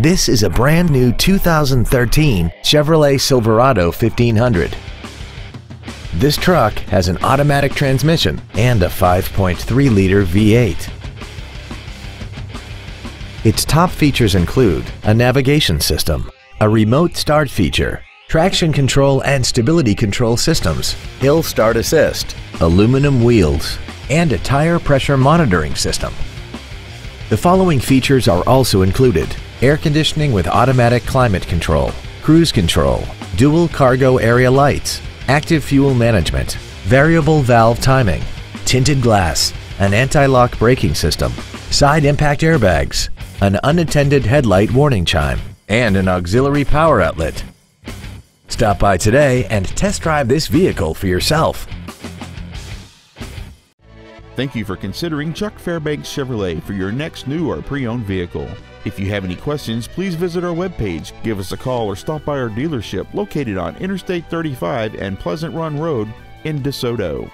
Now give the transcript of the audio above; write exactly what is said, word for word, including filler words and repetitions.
This is a brand new two thousand thirteen Chevrolet Silverado fifteen hundred. This truck has an automatic transmission and a five point three liter V eight. Its top features include a navigation system, a remote start feature, traction control and stability control systems, hill start assist, aluminum wheels, and a tire pressure monitoring system. The following features are also included: air conditioning with automatic climate control, cruise control, dual cargo area lights, active fuel management, variable valve timing, tinted glass, an anti-lock braking system, side impact airbags, an unattended headlight warning chime, and an auxiliary power outlet. Stop by today and test drive this vehicle for yourself. Thank you for considering Chuck Fairbanks Chevrolet for your next new or pre-owned vehicle. If you have any questions, please visit our webpage, give us a call, or stop by our dealership located on Interstate thirty-five and Pleasant Run Road in DeSoto.